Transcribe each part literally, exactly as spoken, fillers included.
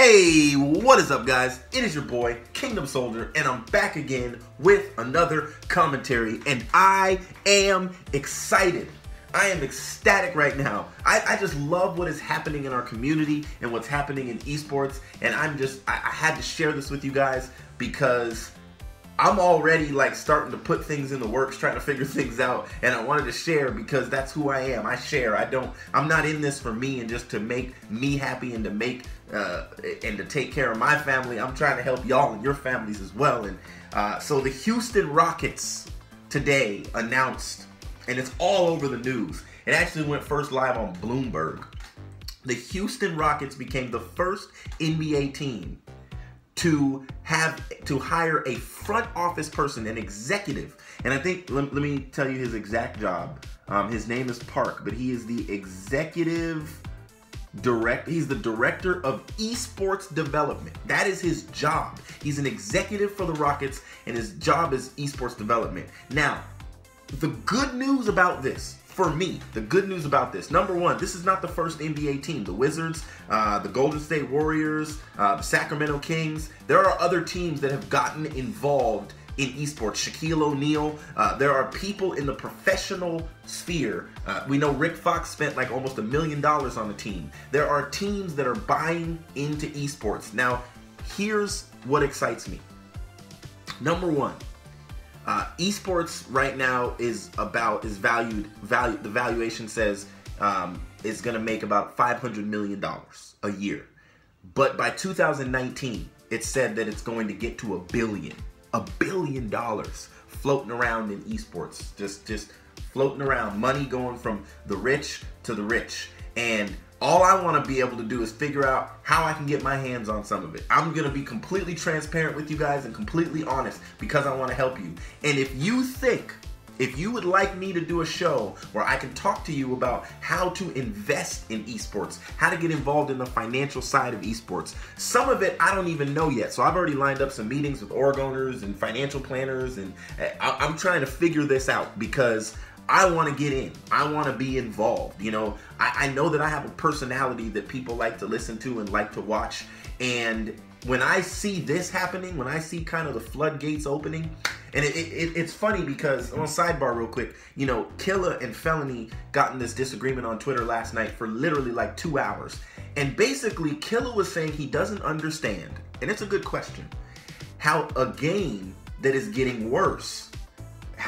Hey, what is up guys? It is your boy, Kingdom Soldier, and I'm back again with another commentary, and I am excited. I am ecstatic right now. I, I just love what is happening in our community and what's happening in esports, and I'm just, I, I had to share this with you guys because I'm already like starting to put things in the works, trying to figure things out, and I wanted to share because that's who I am. I share. I don't, I'm not in this for me and just to make me happy and to make Uh, and to take care of my family. I'm trying to help y'all and your families as well. And uh, so the Houston Rockets today announced, and it's all over the news. It actually went first live on Bloomberg. The Houston Rockets became the first N B A team to have to hire a front office person, an executive. And I think let, let me tell you his exact job. Um, his name is Park, but he is the executive. Direct, he's the director of esports development. That is his job. He's an executive for the Rockets, and his job is esports development. Now, the good news about this, for me, the good news about this, number one, this is not the first N B A team. The Wizards, uh, the Golden State Warriors, uh, the Sacramento Kings, there are other teams that have gotten involved in esports. Shaquille O'Neal, uh, there are people in the professional sphere. Uh, we know Rick Fox spent like almost a million dollars on the team. There are teams that are buying into esports. Now, here's what excites me. Number one, uh, esports right now is about is valued value. The valuation says um, it's going to make about five hundred million dollars a year, but by two thousand nineteen, it's said that it's going to get to a billion. A billion dollars floating around in esports, just just floating around, money going from the rich to the rich. And all I want to be able to do is figure out how I can get my hands on some of it. I'm gonna be completely transparent with you guys and completely honest because I want to help you. And if you think, if you would like me to do a show where I can talk to you about how to invest in esports, how to get involved in the financial side of esports, some of it I don't even know yet. So I've already lined up some meetings with org owners and financial planners, and I'm trying to figure this out because I want to get in. I want to be involved. You know, I, I know that I have a personality that people like to listen to and like to watch. And when I see this happening, when I see kind of the floodgates opening, and it, it, it's funny because, on sidebar real quick, you know, Killa and Felony got in this disagreement on Twitter last night for literally like two hours. And basically, Killa was saying he doesn't understand, and it's a good question, how a game that is getting worse,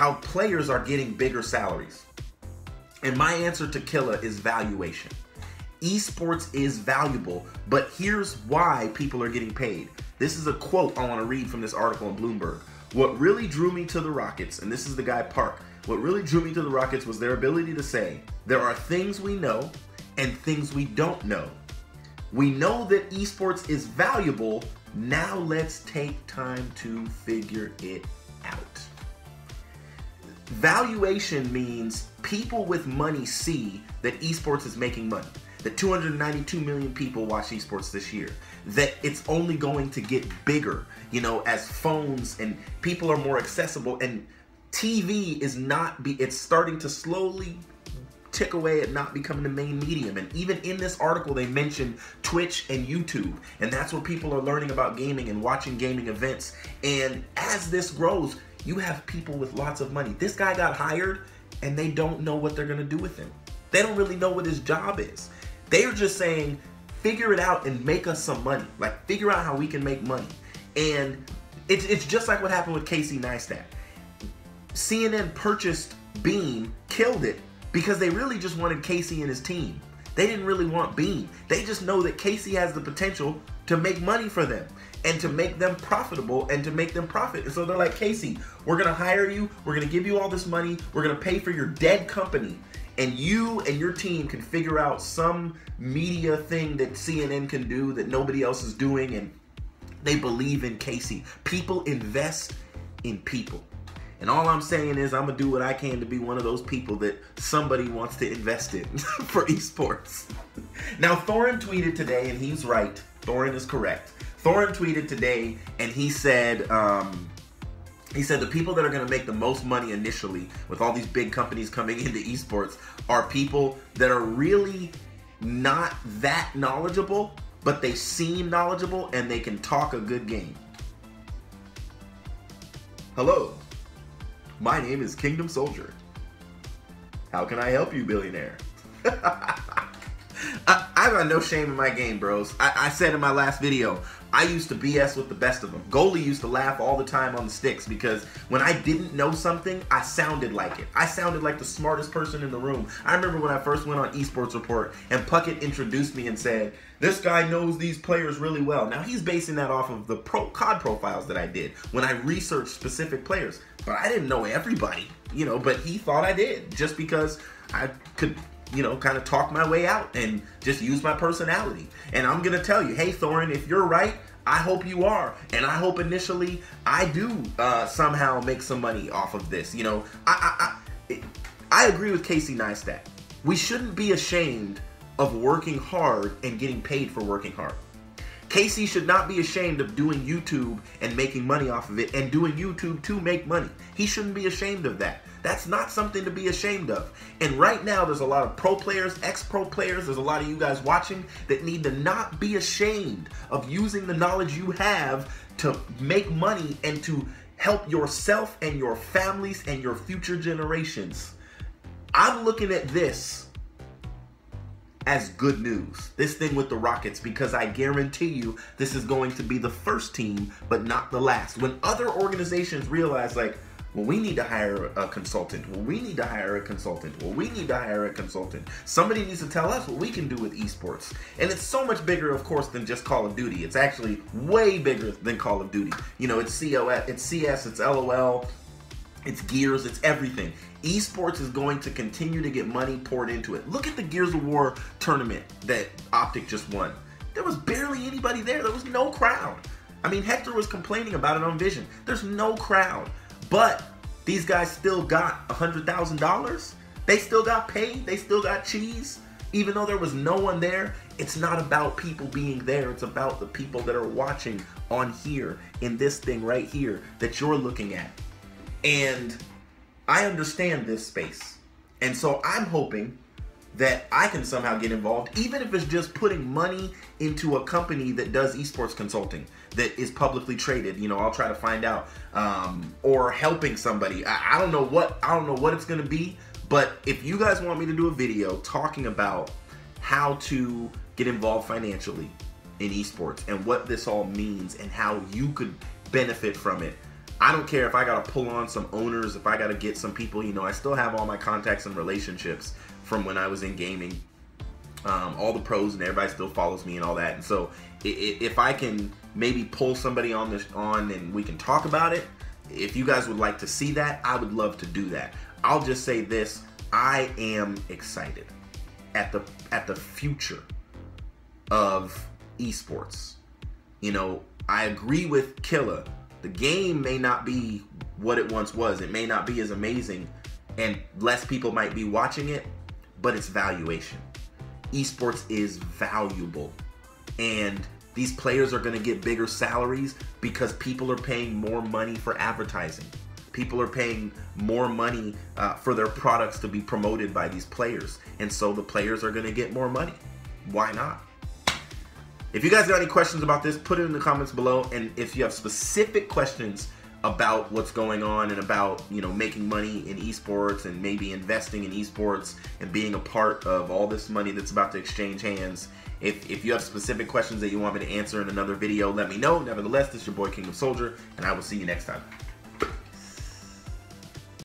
how players are getting bigger salaries. And my answer to Killa is valuation. Esports is valuable, but here's why people are getting paid. This is a quote I want to read from this article on Bloomberg. What really drew me to the Rockets, and this is the guy Park, what really drew me to the Rockets was their ability to say, there are things we know and things we don't know. We know that esports is valuable. Now let's take time to figure it out. Valuation means people with money see that esports is making money, that two hundred ninety-two million people watch esports this year, that it's only going to get bigger, you know, as phones and people are more accessible, and T V is not, be, it's starting to slowly tick away at not becoming the main medium. And even in this article, they mentioned Twitch and YouTube, and that's where people are learning about gaming and watching gaming events. And as this grows, you have people with lots of money. This guy got hired, and they don't know what they're gonna do with him. They don't really know what his job is. They're just saying, figure it out and make us some money. Like, figure out how we can make money. And it's, it's just like what happened with Casey Neistat. C N N purchased Beam, killed it, because they really just wanted Casey and his team. They didn't really want Beam. They just know that Casey has the potential to make money for them and to make them profitable and to make them profit. And so they're like, Casey, we're gonna hire you, we're gonna give you all this money, we're gonna pay for your dead company, and you and your team can figure out some media thing that C N N can do that nobody else is doing, and they believe in Casey. People invest in people. And all I'm saying is I'm gonna do what I can to be one of those people that somebody wants to invest in for esports. Now, Thorin tweeted today, and he's right. Thorin is correct. Thorin tweeted today, and he said, um, He said the people that are going to make the most money initially with all these big companies coming into esports are people that are really not that knowledgeable but they seem knowledgeable and they can talk a good game. Hello, my name is Kingdom Soldier. How can I help you, billionaire? I, I got no shame in my game, bros. I, I said in my last video, I used to B S with the best of them. Goalie used to laugh all the time on the sticks because when I didn't know something, I sounded like it. I sounded like the smartest person in the room. I remember when I first went on Esports Report and Puckett introduced me and said, this guy knows these players really well. Now he's basing that off of the pro C O D profiles that I did when I researched specific players. But I didn't know everybody, you know, but he thought I did just because I could, you know, kind of talk my way out and just use my personality. And I'm gonna tell you, hey Thorin, if you're right, I hope you are, and I hope initially I do uh, somehow make some money off of this. You know, I I, I I agree with Casey Neistat. We shouldn't be ashamed of working hard and getting paid for working hard. Casey should not be ashamed of doing YouTube and making money off of it and doing YouTube to make money. He shouldn't be ashamed of that. That's not something to be ashamed of. And right now, there's a lot of pro players, ex-pro players, there's a lot of you guys watching that need to not be ashamed of using the knowledge you have to make money and to help yourself and your families and your future generations. I'm looking at this as good news, this thing with the Rockets, because I guarantee you this is going to be the first team, but not the last. When other organizations realize, like, well, we need to hire a consultant. Well, we need to hire a consultant. Well, we need to hire a consultant. Somebody needs to tell us what we can do with esports. And it's so much bigger, of course, than just Call of Duty. It's actually way bigger than Call of Duty. You know, it's C O S, it's C S, it's L O L, it's Gears, it's everything. Esports is going to continue to get money poured into it. Look at the Gears of War tournament that Optic just won. There was barely anybody there. There was no crowd. I mean, Hector was complaining about it on Vision. There's no crowd. But these guys still got one hundred thousand dollars. They still got paid. They still got cheese. Even though there was no one there, it's not about people being there. It's about the people that are watching on here in this thing right here that you're looking at. And I understand this space. And so I'm hoping that I can somehow get involved, even if it's just putting money into a company that does esports consulting that is publicly traded. You know, I'll try to find out, um, or helping somebody. I, I don't know what I don't know what it's gonna be, but if you guys want me to do a video talking about how to get involved financially in esports and what this all means and how you could benefit from it, I don't care if I gotta pull on some owners, if I gotta get some people. You know, I still have all my contacts and relationships from when I was in gaming, um, all the pros, and everybody still follows me and all that. And so if I can maybe pull somebody on this on and we can talk about it, if you guys would like to see that, I would love to do that. I'll just say this, I am excited at the at the future of esports. You know, I agree with Killa. The game may not be what it once was. It may not be as amazing and less people might be watching it, but it's valuation. Esports is valuable. And these players are gonna get bigger salaries because people are paying more money for advertising. People are paying more money uh, for their products to be promoted by these players. And so the players are gonna get more money. Why not? If you guys got any questions about this, put it in the comments below. And if you have specific questions about what's going on and about, you know, making money in esports and maybe investing in esports and being a part of all this money that's about to exchange hands, if, if you have specific questions that you want me to answer in another video, let me know. Nevertheless, this is your boy Kingdom Soldier, and I will see you next time.